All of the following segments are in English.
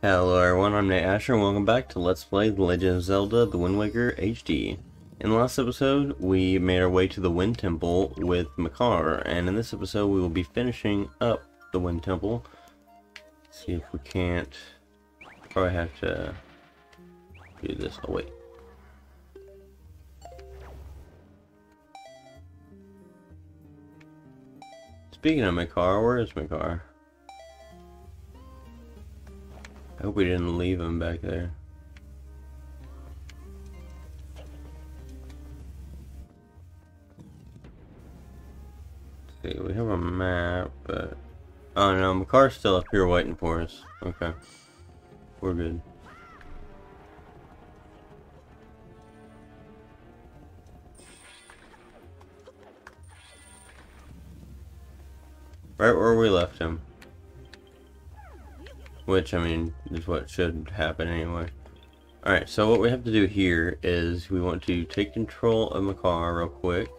Hello everyone, I'm Nate Asher and welcome back to Let's Play The Legend of Zelda: The Wind Waker HD. In the last episode, we made our way to the Wind Temple with Makar, and in this episode we will be finishing up the Wind Temple. Let's see if we can't... probably have to do this. Oh wait. Speaking of Makar, where is Makar? I hope we didn't leave him back there. Let's see, we have a map, but... oh no, Makar's still up here waiting for us. Okay. We're good. Right where we left him. Which, I mean, is what should happen anyway. Alright, so what we have to do here is we want to take control of Makar real quick.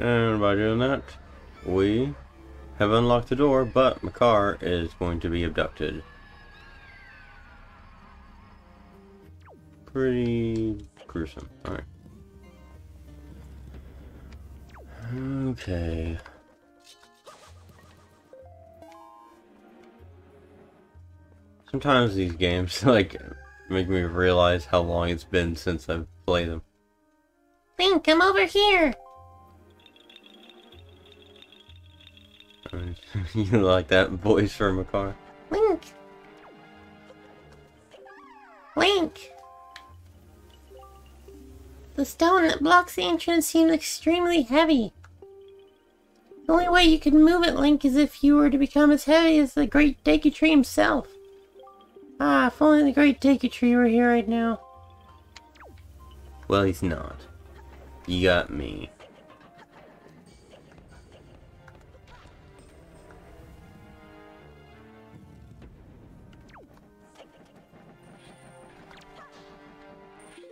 And by doing that, we have unlocked the door, but Makar is going to be abducted. Pretty gruesome. Alright. Okay. Sometimes these games, like, make me realize how long it's been since I've played them. Link, come over here! You like that voice for Makar? Link! Link! The stone that blocks the entrance seems extremely heavy. The only way you could move it, Link, is if you were to become as heavy as the Great Deku Tree himself. Ah, if only the Great Deku Tree were here right now. Well, he's not. You got me.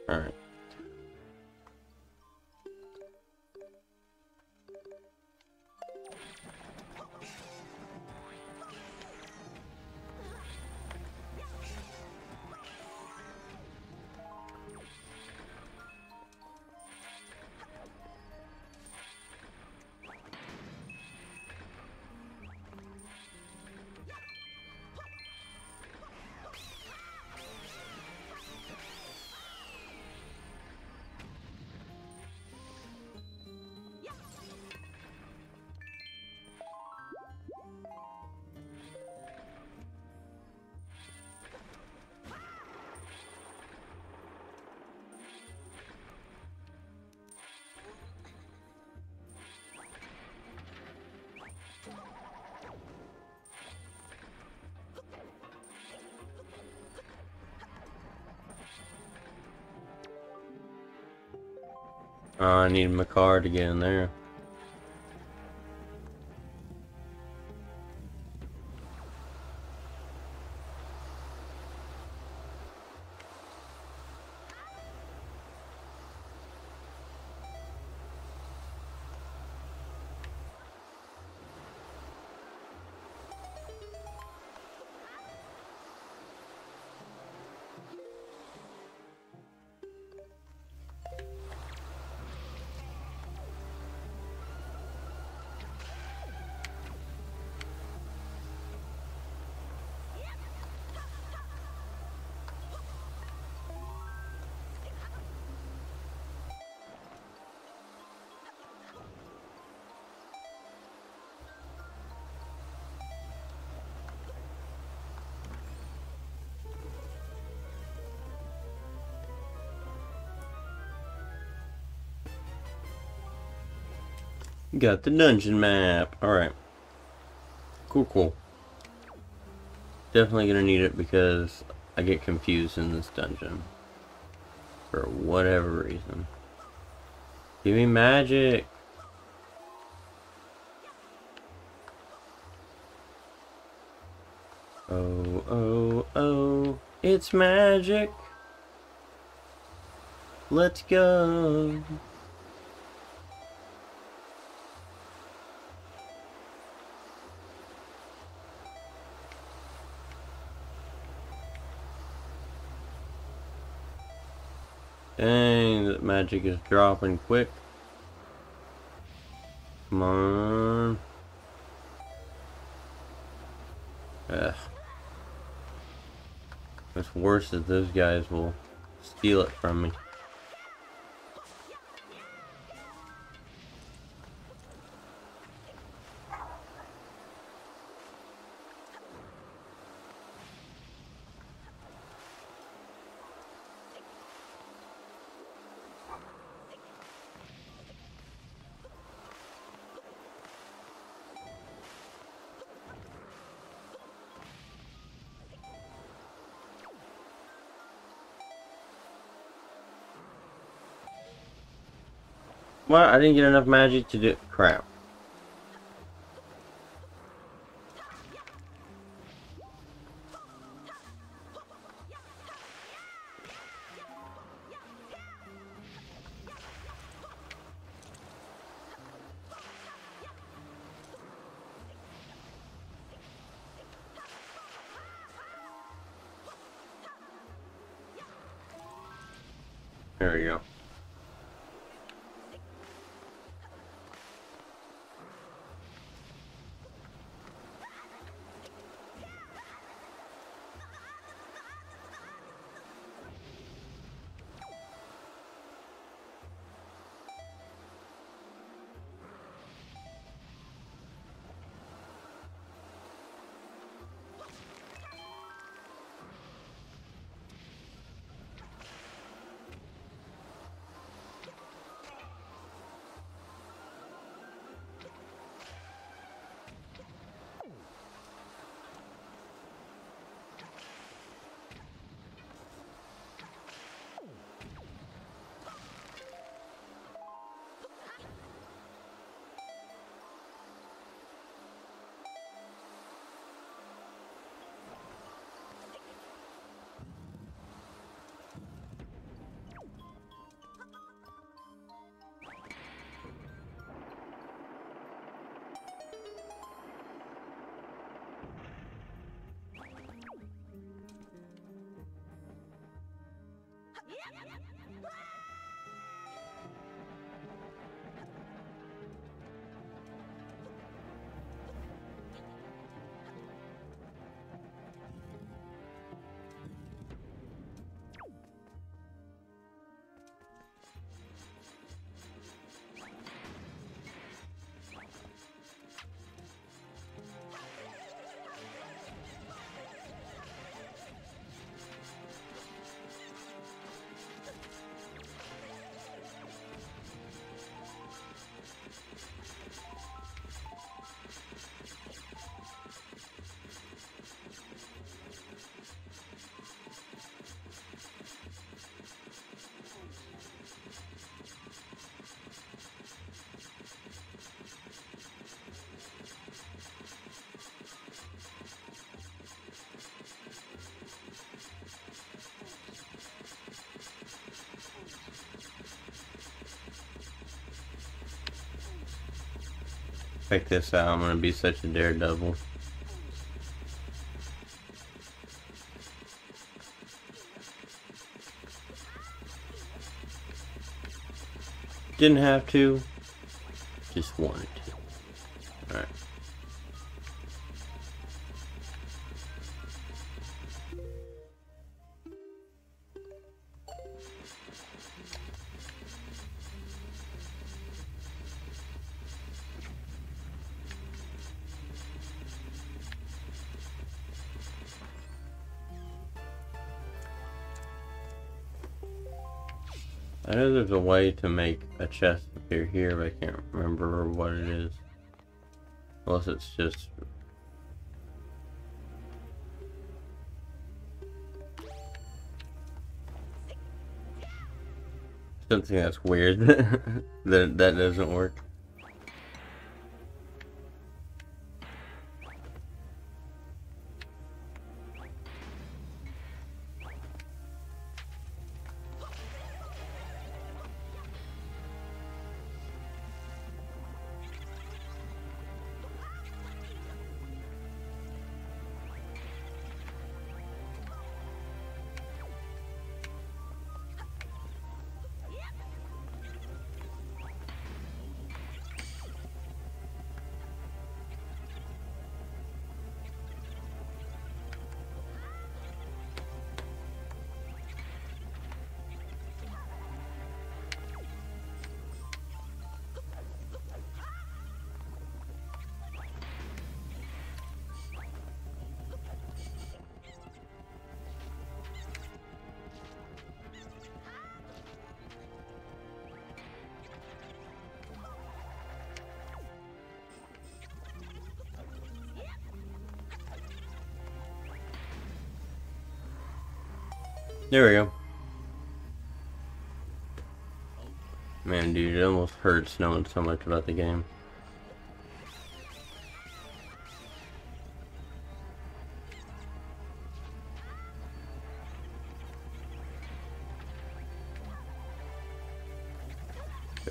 Alright. I need Makar to get in there. Got the dungeon map. Alright. Cool, cool. Definitely gonna need it because I get confused in this dungeon. For whatever reason. Give me magic! Oh, oh, oh. It's magic! Let's go! Dang, that magic is dropping quick. Come on. Ugh. It's worse that those guys will steal it from me. Well, I didn't get enough magic to do it. Crap. There we go. Check this out, I'm gonna be such a daredevil. Didn't have to, just wanted to. Alright. I know there's a way to make a chest appear here, but I can't remember. remember what it is. Unless it's just... something that's weird. that doesn't work. There we go. Man, dude, it almost hurts knowing so much about the game.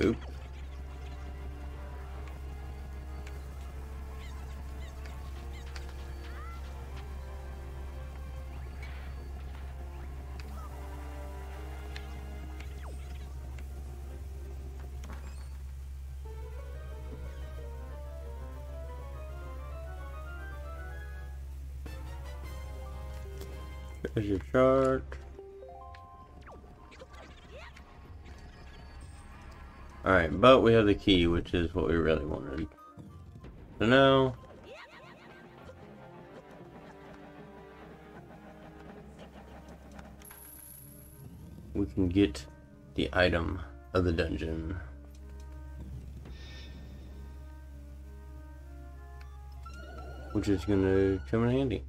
Oops. There's your shark. Alright, but we have the key, which is what we really wanted. So now... we can get the item of the dungeon. Which is gonna come in handy.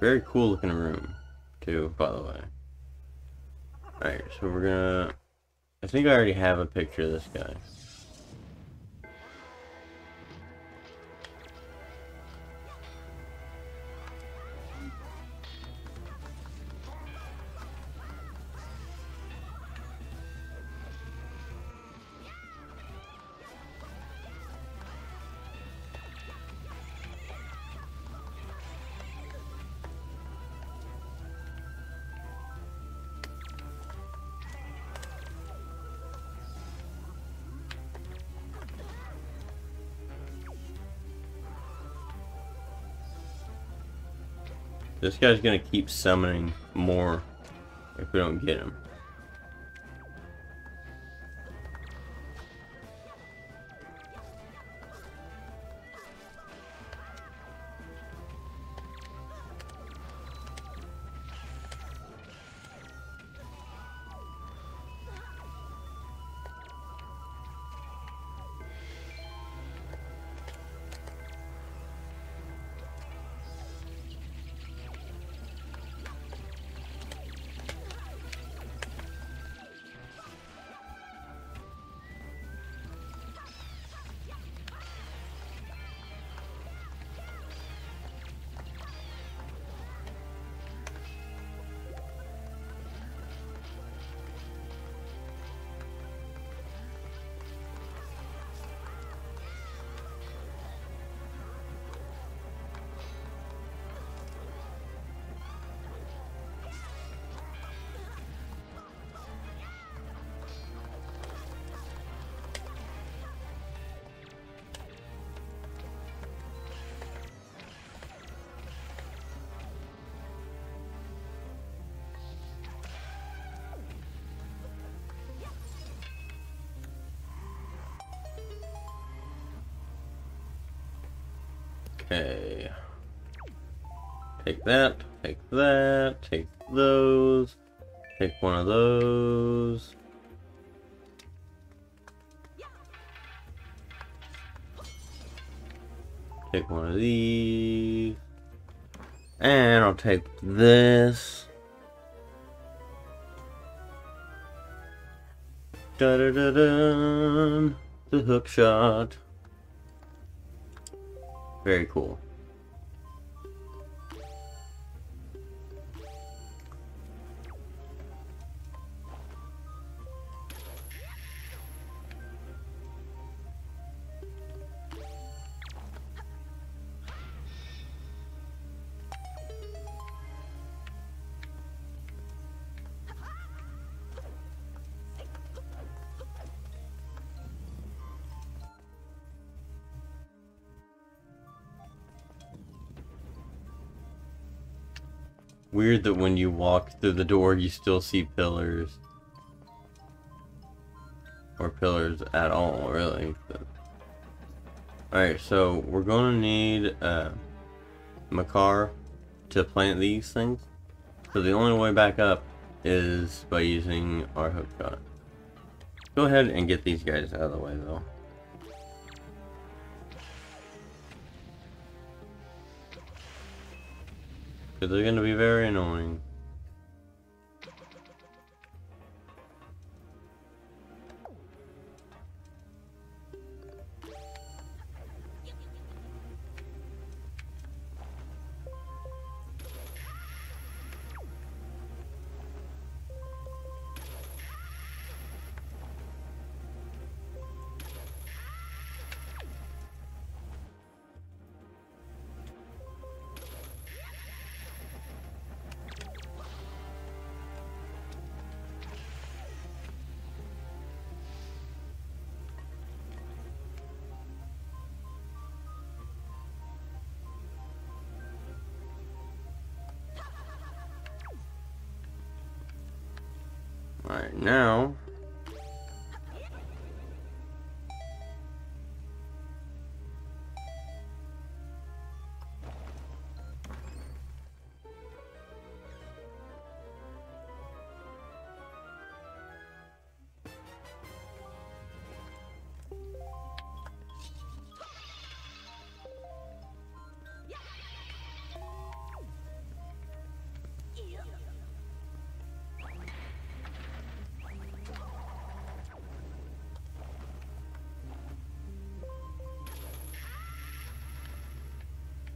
Very cool looking room, too, by the way. Alright, so we're gonna... I think I already have a picture of this guy. This guy's gonna keep summoning more if we don't get him. Okay. Take that, take that, take those, take one of those, Take one of these. And I'll take this. Da da da da. The hook shot. Very cool. Weird that when you walk through the door, you still see pillars. Or pillars at all, really. Alright, so we're going to need Makar to plant these things. So the only way back up is by using our hook shot. Go ahead and get these guys out of the way, though. They're going to be very annoying. Alright, now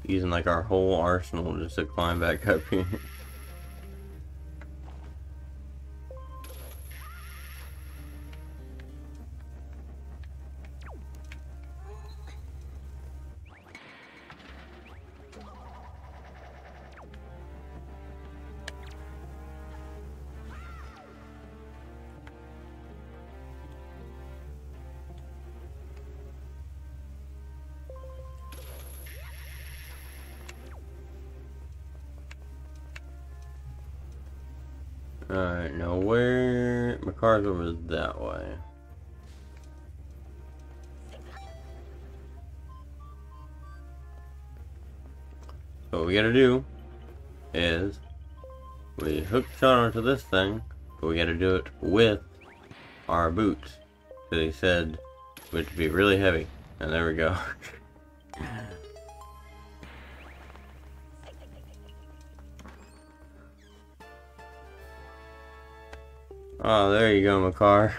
using like our whole arsenal just to climb back up here. Alright, now where... Makar's over that way. So what we gotta do is we hook shot onto this thing, but we gotta do it with our boots. So they said we have to be really heavy. And there we go. Oh, there you go, Makar.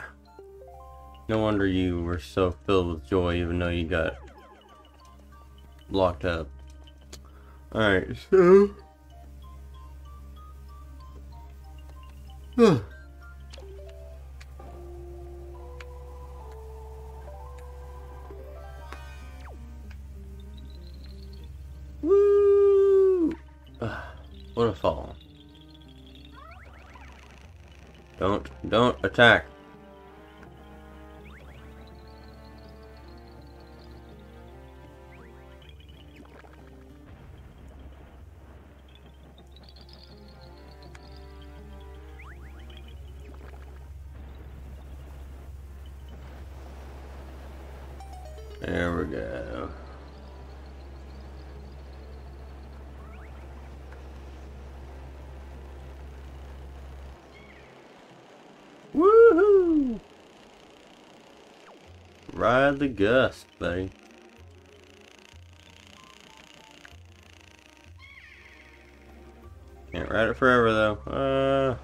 No wonder you were so filled with joy, even though you got locked up. Alright, so... Woo! What a fall. Don't attack. There we go. Ride the gust, buddy. Can't ride it forever though.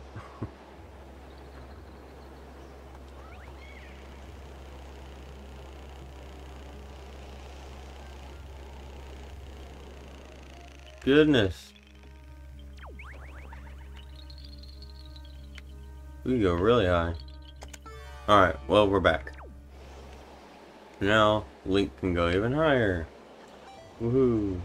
Goodness. We can go really high. Alright, well, we're back. Now, Link can go even higher. Woohoo.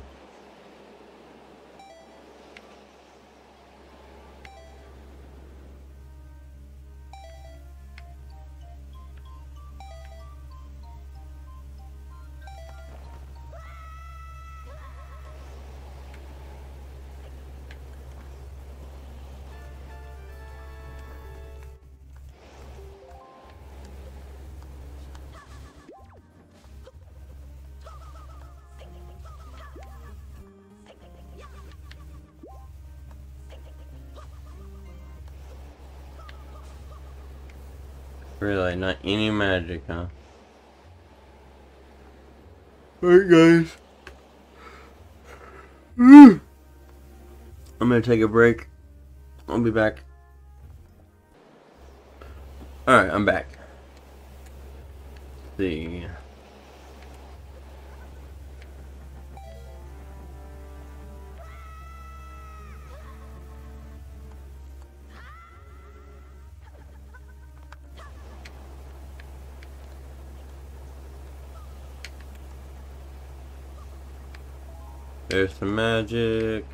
Really, not any magic, huh? Alright, guys. I'm gonna take a break. I'll be back. Alright, I'm back. Let's see. There's some magic.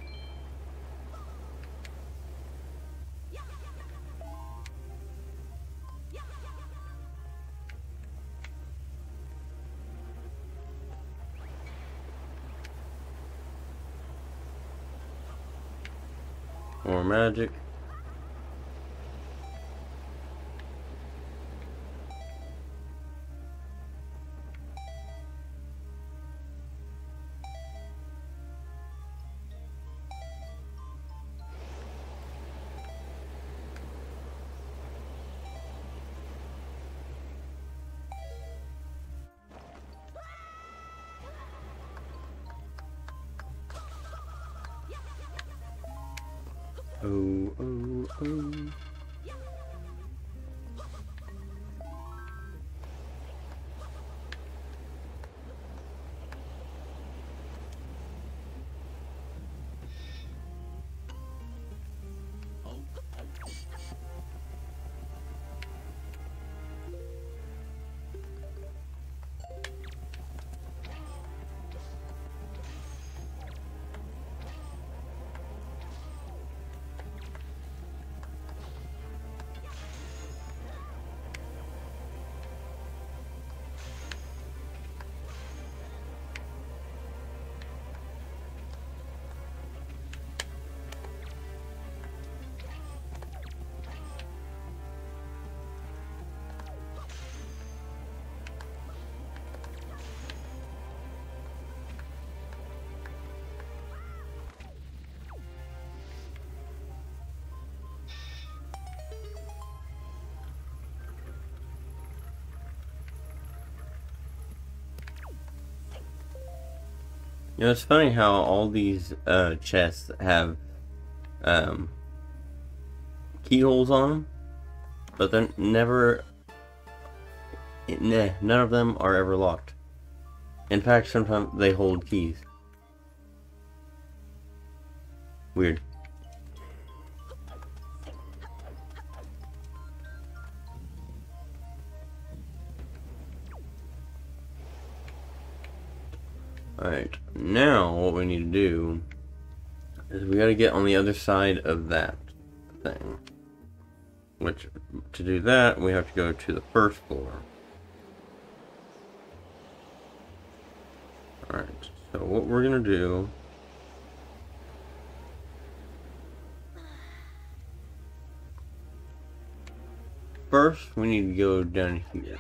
More magic. Oh. You know, it's funny how all these chests have keyholes on them, but they're never, none of them are ever locked. In fact, sometimes they hold keys. Weird. Alright, now what we need to do is we gotta get on the other side of that thing. Which, to do that, we have to go to the first floor. Alright, so what we're gonna do... First, we need to go down here.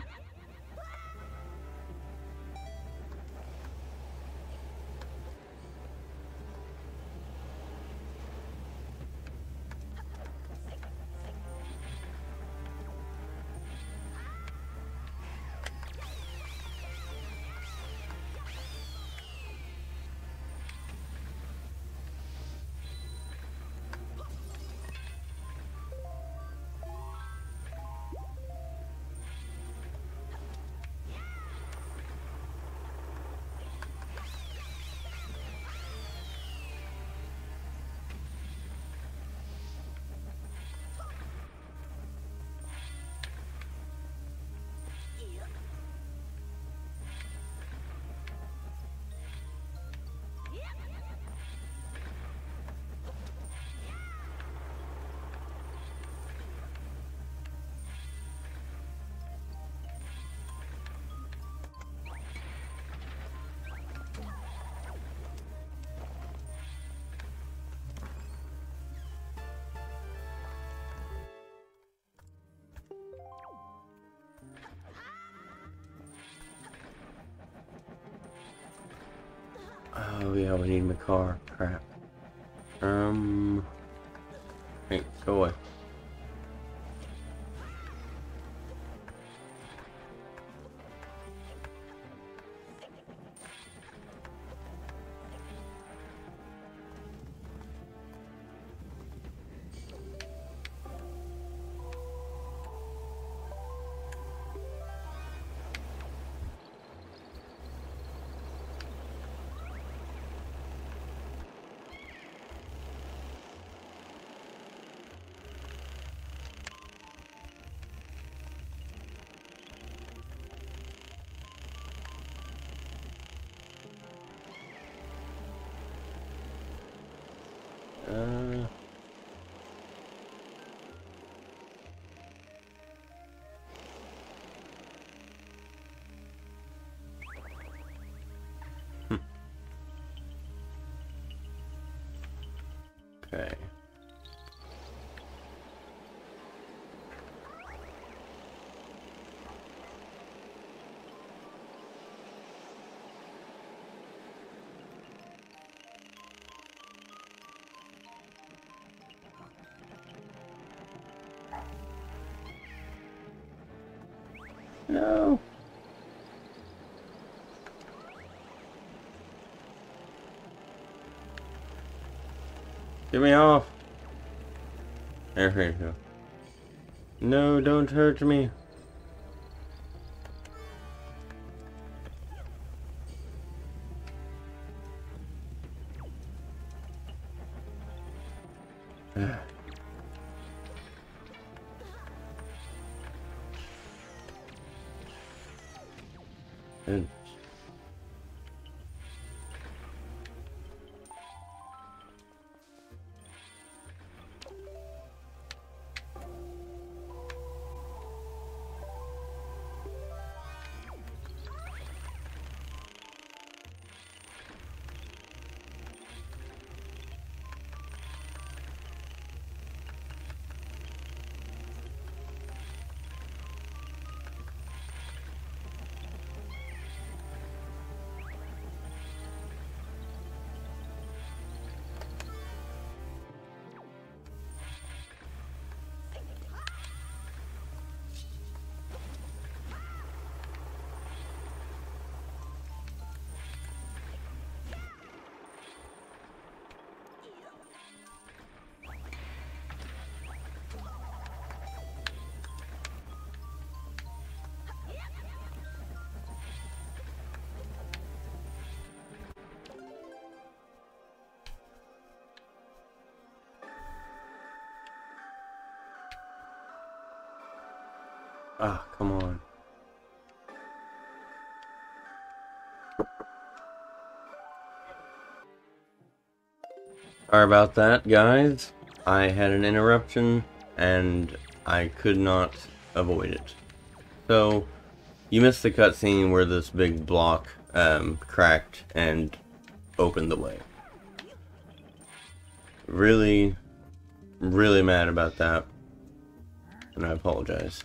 Oh yeah, we need Makar. Crap. Wait, go away. Okay. No. Get me off! There we go. No, don't hurt me. Good. Ah, come on. Sorry about that, guys. I had an interruption, and I could not avoid it. So, you missed the cutscene where this big block cracked and opened the way. Really, really mad about that, and I apologize.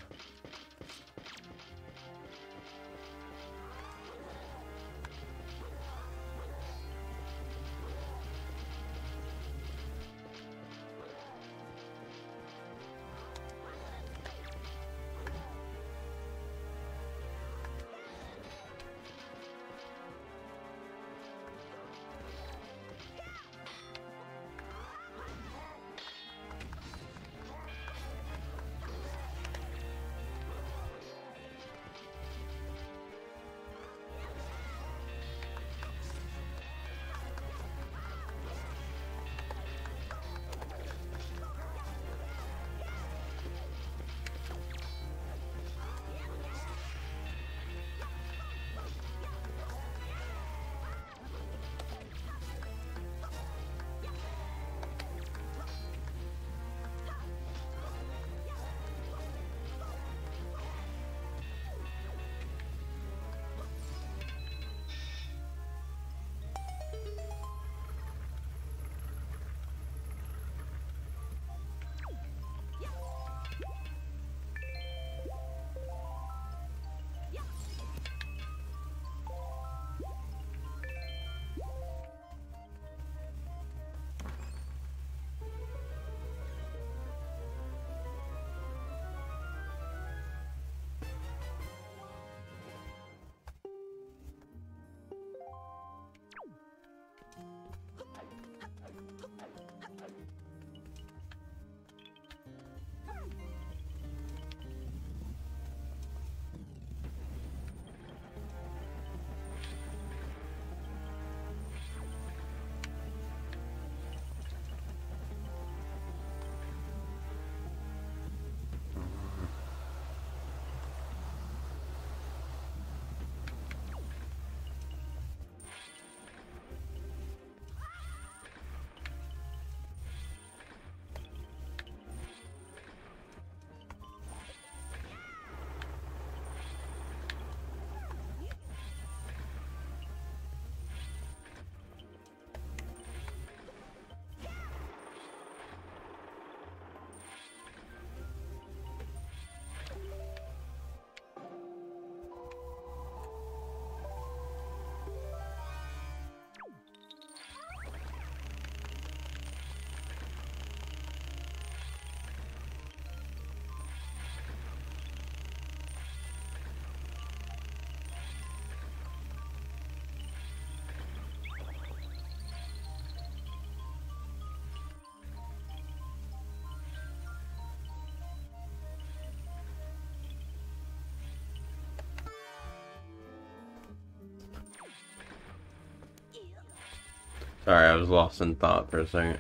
Sorry, I was lost in thought for a second.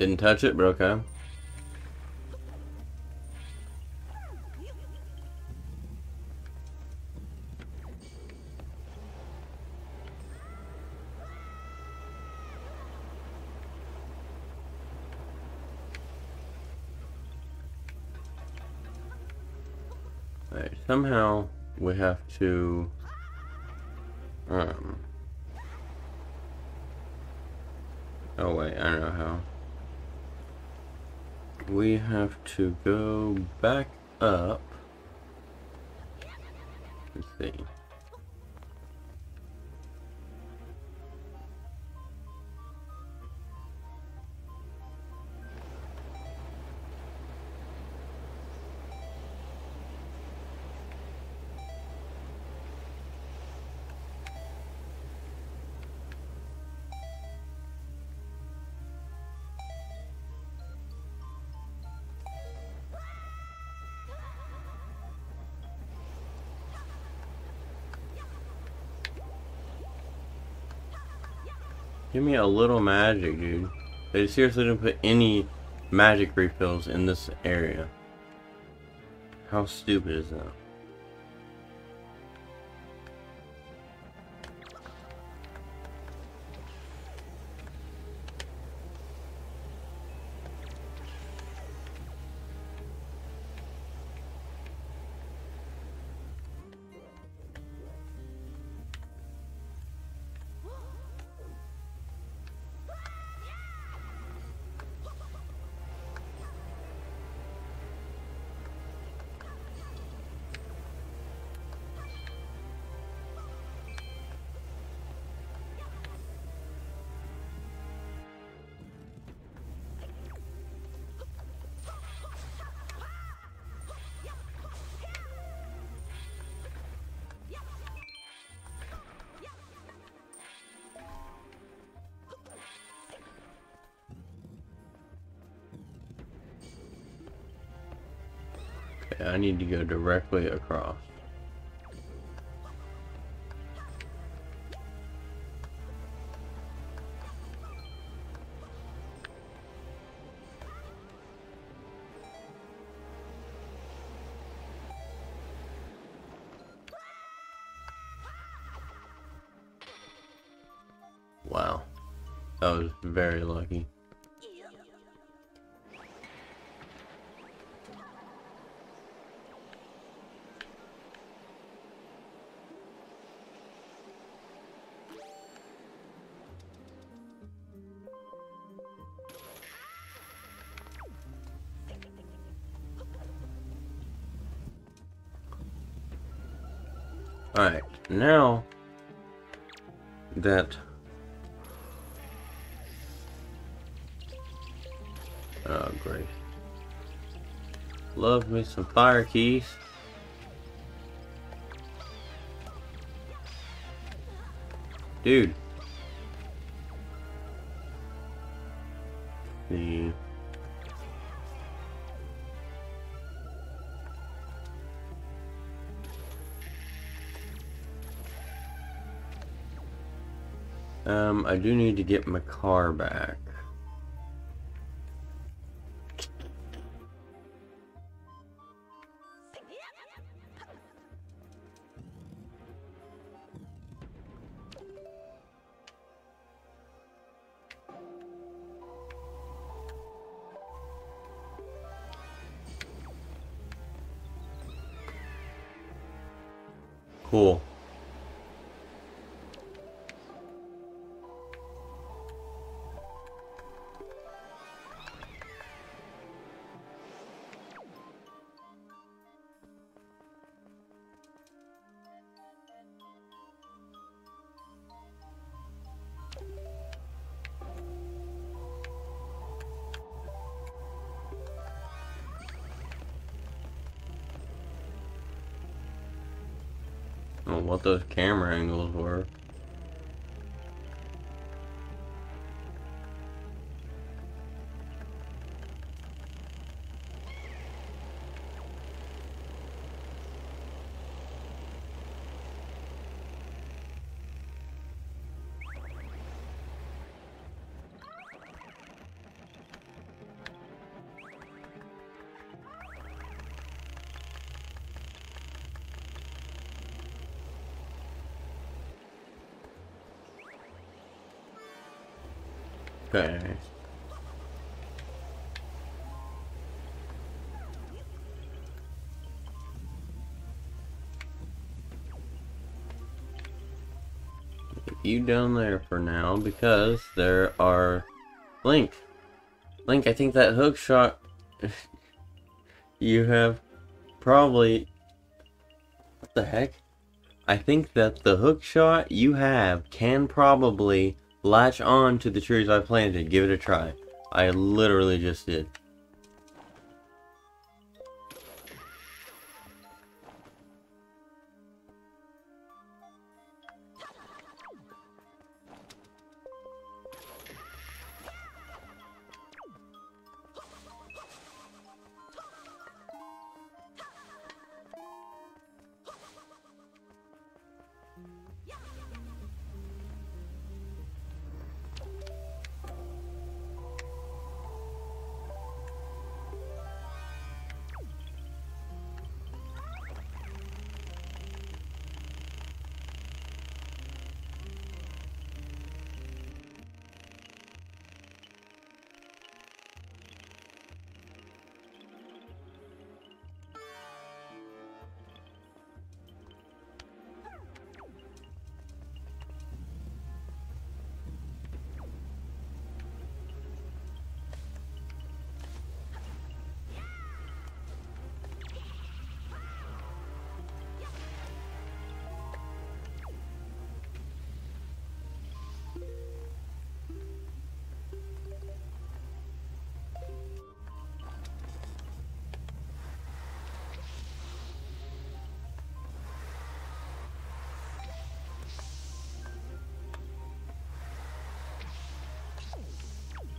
Didn't touch it, but okay. Alright, somehow we have to oh wait, I don't know how. We have to go back up. Let's see. Give me a little magic, dude. They seriously didn't put any magic refills in this area. How stupid is that? I need to go directly across. Wow. That was very lucky. Alright, now that oh great. Love me some fire keys. Dude. The I do need to get Makar back. Cool. What those camera angles were. Okay. You down there for now, because there are Link. Link, I think that hook shot you have probably... What the heck? I think that the hook shot you have can probably latch on to the trees I planted. Give it a try. I literally just did.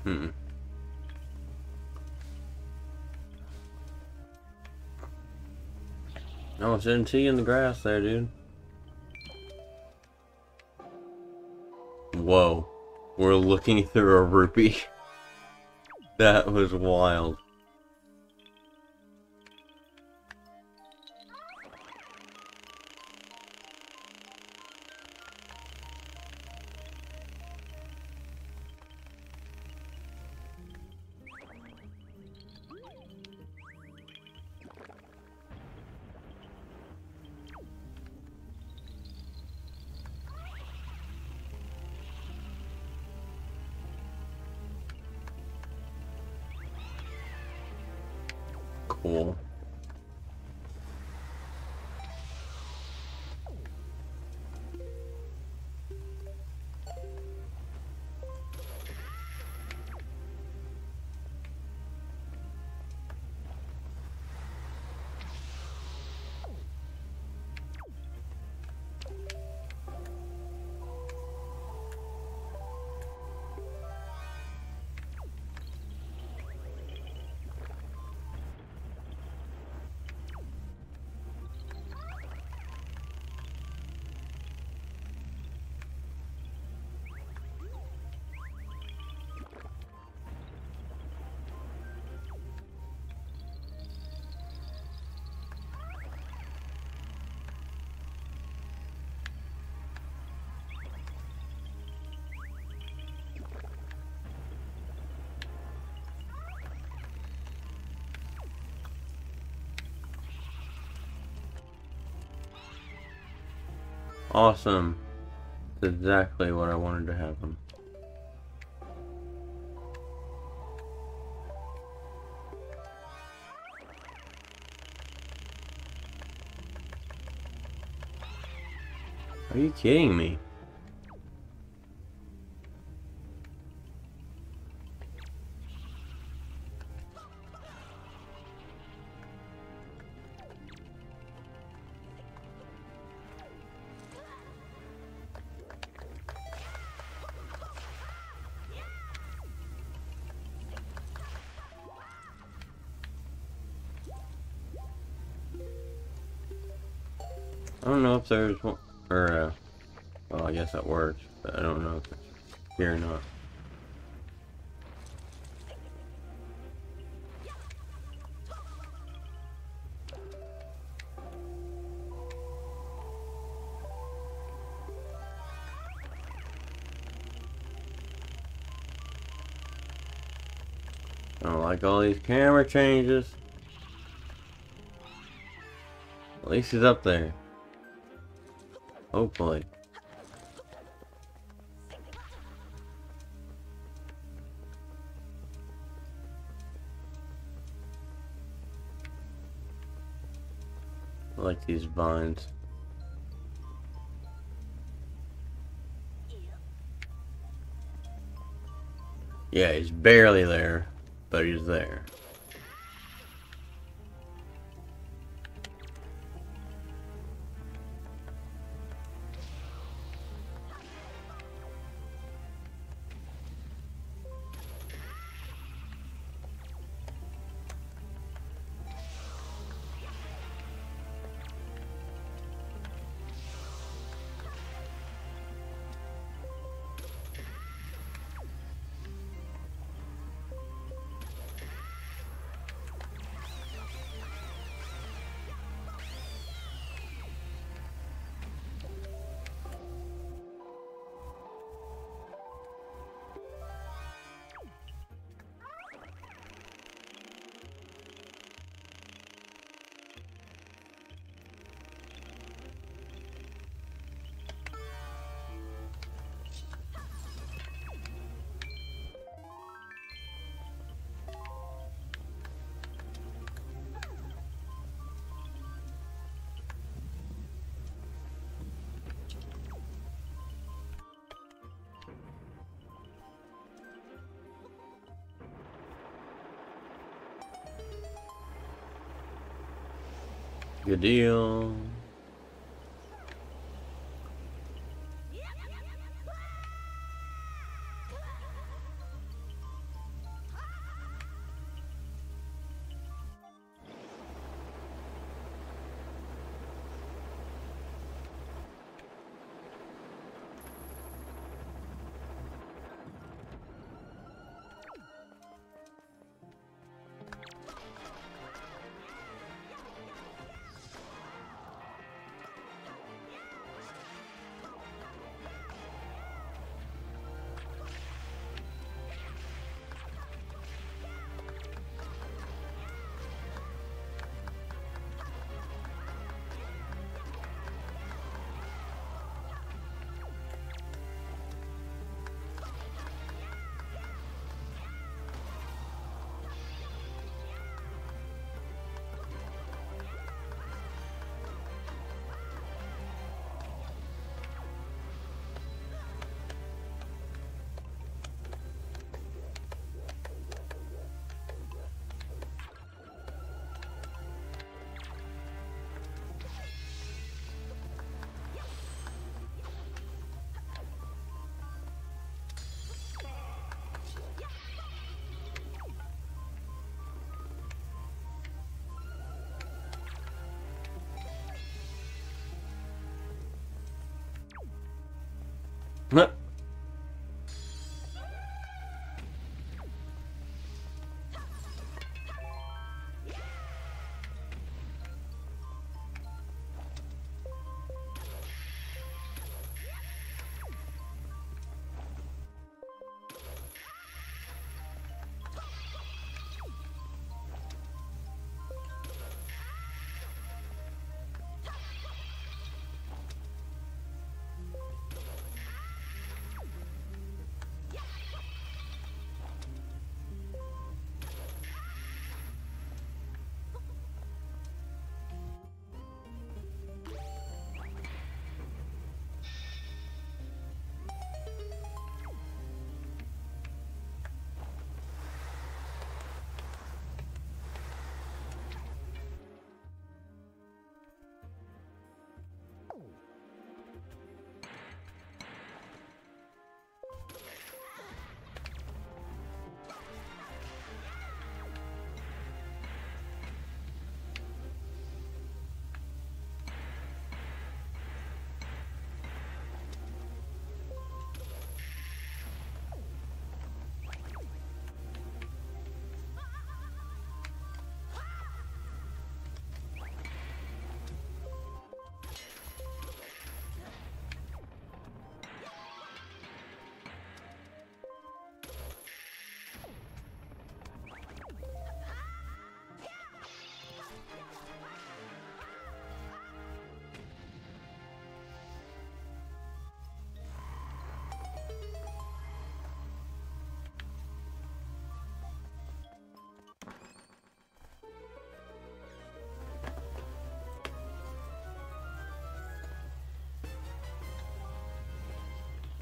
Hmm. Oh, it's MT in the grass there, dude. Whoa. We're looking through a rupee. That was wild. Cool. Awesome. That's exactly what I wanted to happen. Are you kidding me? I don't know if there's one, or, well, I guess that works, but I don't know if it's here or not. I don't like all these camera changes. At least he's up there. Hopefully. I like these vines. Yeah, he's barely there, but he's there. Good deal.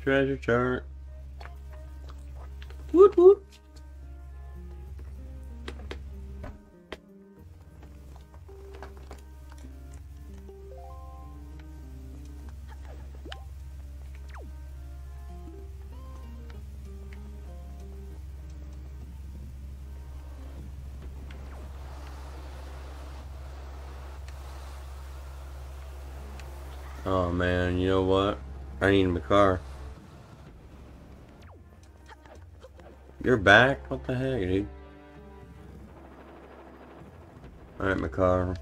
Treasure chart. Woot woot. Oh man, you know what? I need Makar. You're back? What the heck, dude? Alright, Makar.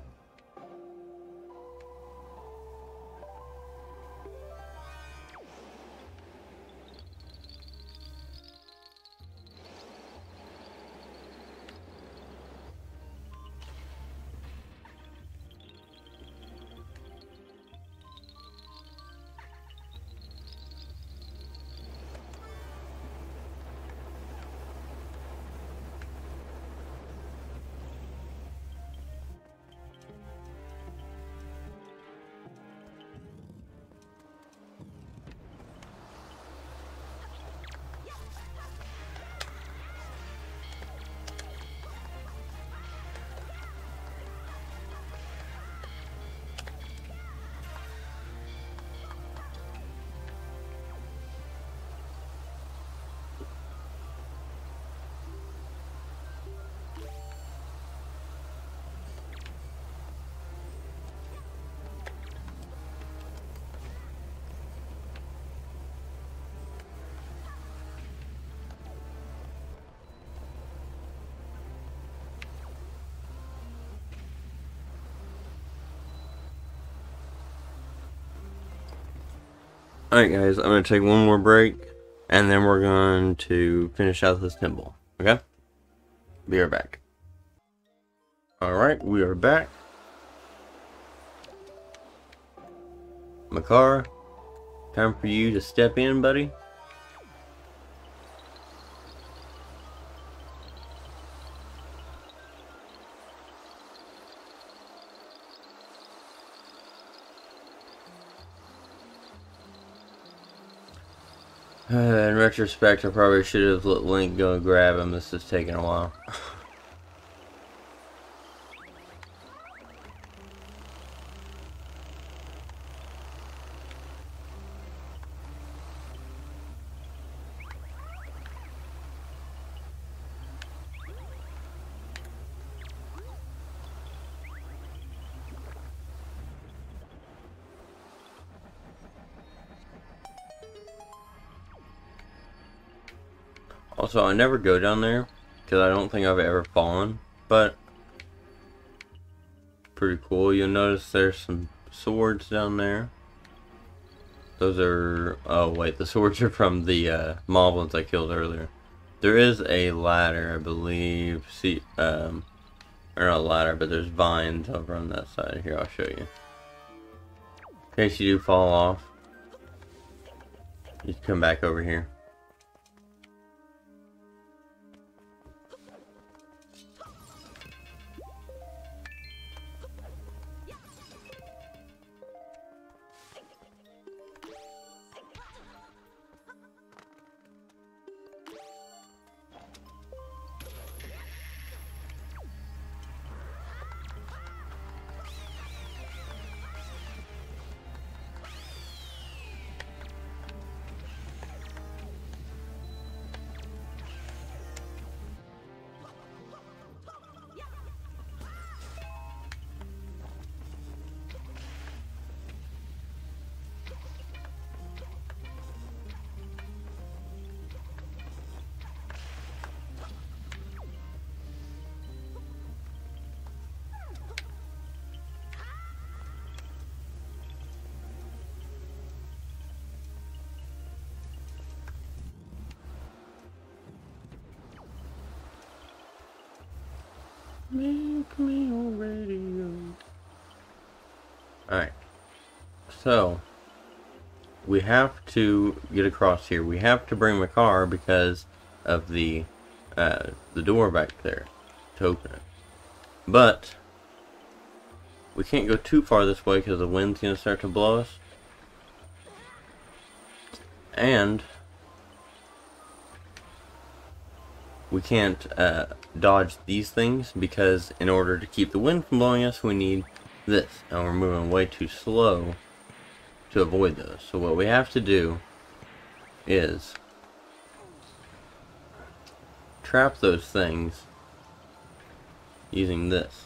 Alright guys, I'm going to take one more break, and then we're going to finish out this temple, okay? Be right back. Alright, we are back. Makar, time for you to step in, buddy. In retrospect, I probably should have let Link go grab him. This is taking a while. Also, I never go down there because I don't think I've ever fallen, but pretty cool. You'll notice there's some swords down there. Those are, oh wait, the swords are from the moblins I killed earlier. There is a ladder, I believe. See, or not a ladder, but there's vines over on that side. Here, I'll show you. In case you do fall off, you can come back over here. Make me a radio. Alright. So, we have to get across here. We have to bring Makar because of the door back there to open it. But, we can't go too far this way because the wind's going to start to blow us. And we can't dodge these things, because in order to keep the wind from blowing us, we need this, and we're moving way too slow to avoid those. So what we have to do is trap those things using this.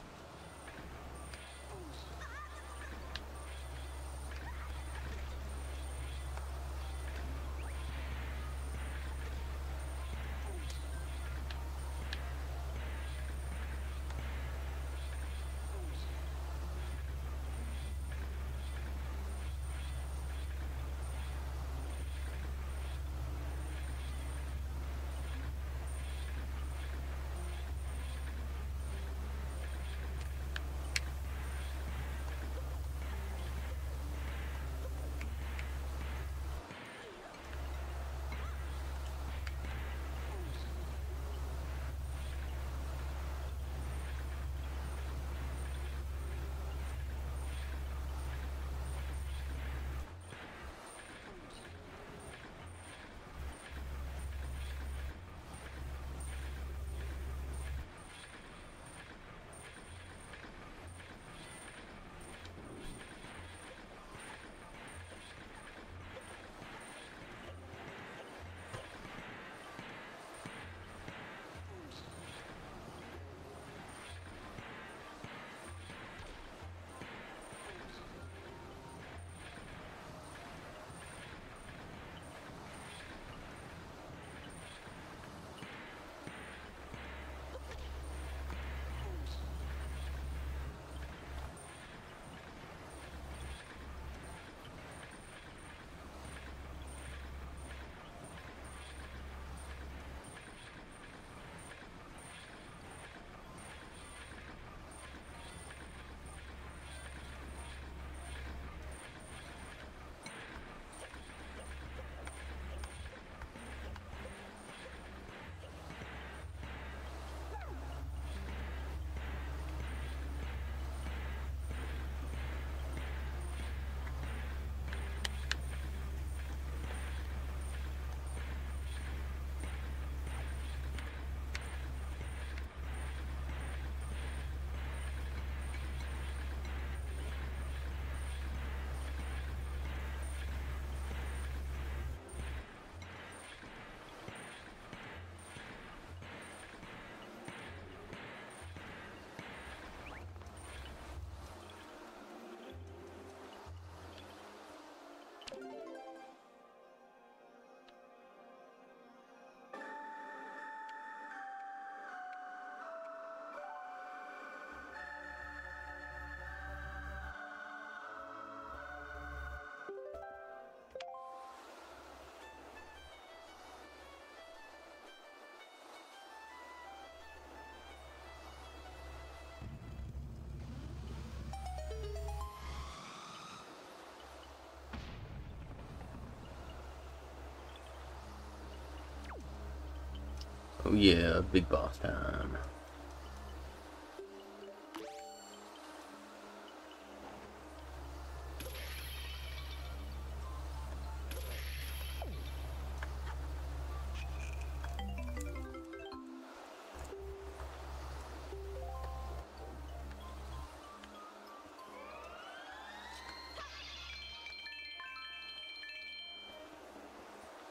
Oh yeah, big boss time.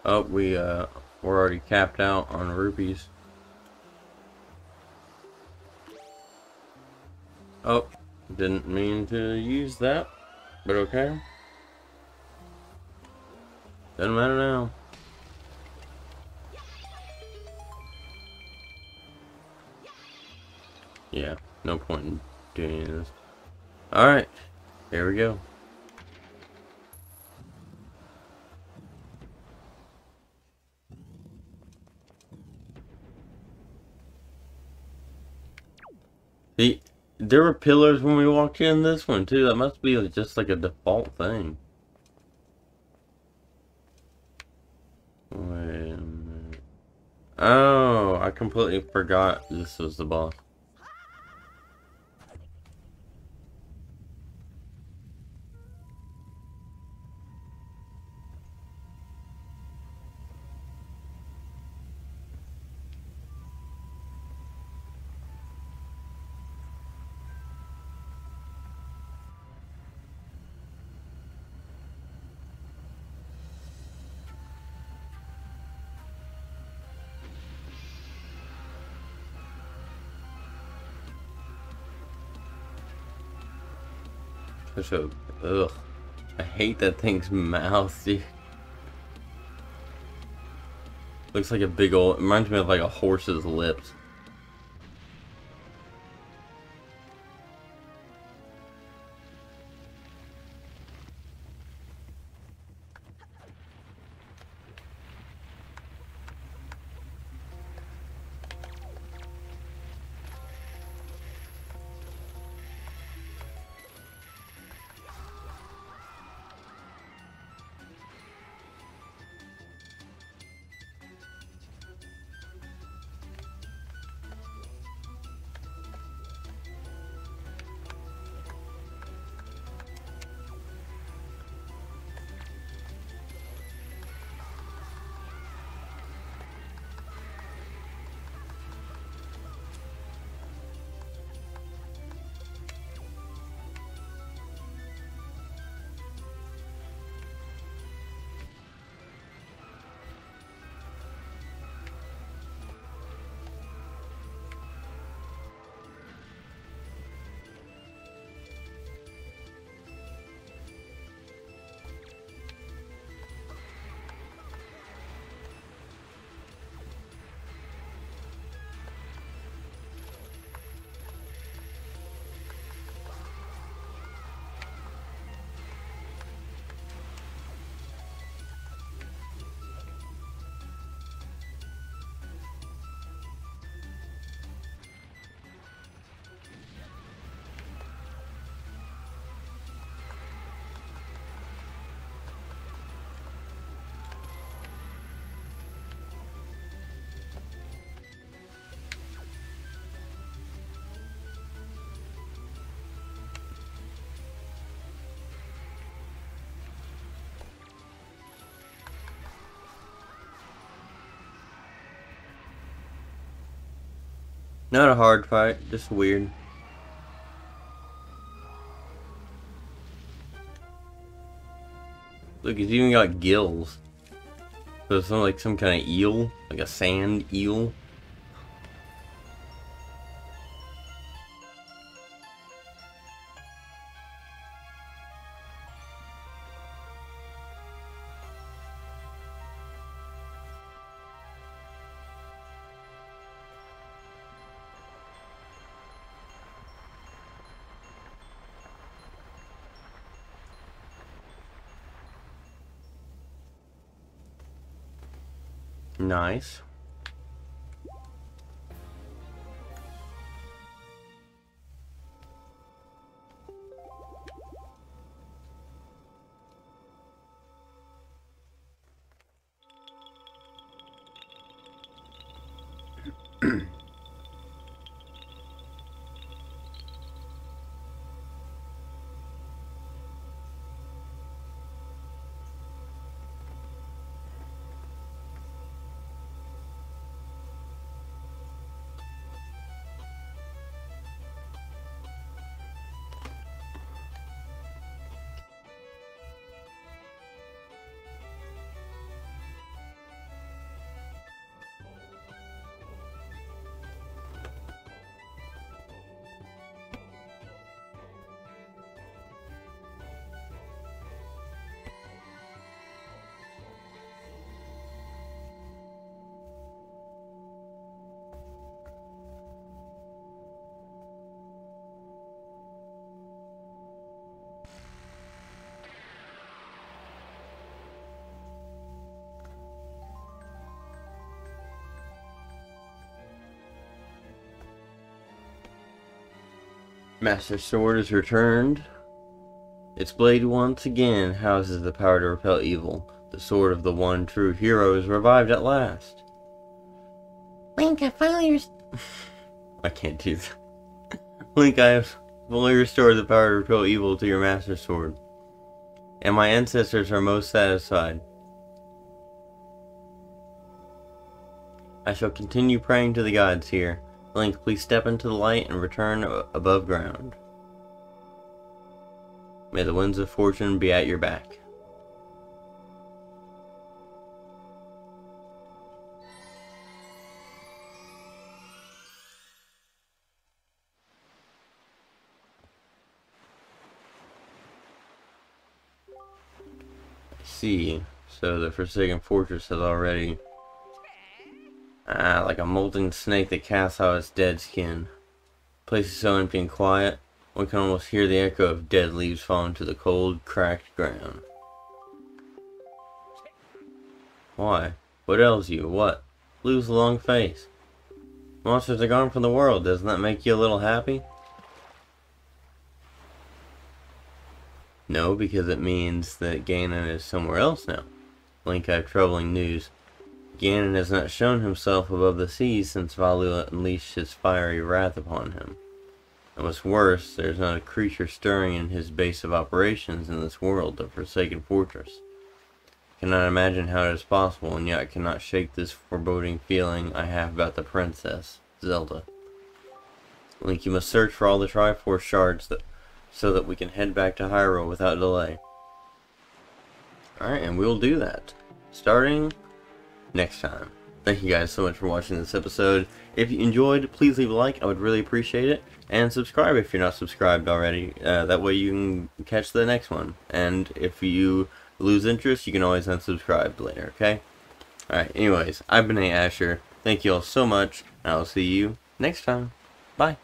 Oh, we're already capped out on rupees. Oh, didn't mean to use that, but okay. Doesn't matter now. Yeah, no point in doing any of this. Alright, here we go. There were pillars when we walked in this one too. That must be just like a default thing. Wait a minute. Oh, I completely forgot this was the boss. There's a... Ugh. I hate that thing's mouth, dude. Looks like a big old... It reminds me of like a horse's lips. Not a hard fight, just weird. Look, he's even got gills. So it's not like some kind of eel, like a sand eel. Nice. Master Sword is returned. Its blade once again houses the power to repel evil. The sword of the one true hero is revived at last. Link, I finally I can't do that. Link, I have fully restored the power to repel evil to your Master Sword. And my ancestors are most satisfied. I shall continue praying to the gods here. Link, please step into the light and return above ground. May the winds of fortune be at your back. sea. So the Forsaken Fortress has already... like a molten snake that casts out its dead skin. The place is so empty and quiet, one can almost hear the echo of dead leaves falling to the cold, cracked ground. Why? What ails you? What? Lose the long face. Monsters are gone from the world. Doesn't that make you a little happy? No, because it means that Ganon is somewhere else now. Link, I have troubling news. Ganon has not shown himself above the seas since Valula unleashed his fiery wrath upon him. And what's worse, there's not a creature stirring in his base of operations in this world, the Forsaken Fortress. I cannot imagine how it is possible, and yet I cannot shake this foreboding feeling I have about the princess, Zelda. Link, you must search for all the Triforce shards so that we can head back to Hyrule without delay. Alright, and we'll do that. Starting next time. Thank you guys so much for watching this episode. If you enjoyed, please leave a like. I would really appreciate it. And subscribe if you're not subscribed already. That way you can catch the next one. And if you lose interest, you can always unsubscribe later, okay? Alright, anyways, I've been Nate Asher. Thank you all so much, and I'll see you next time. Bye.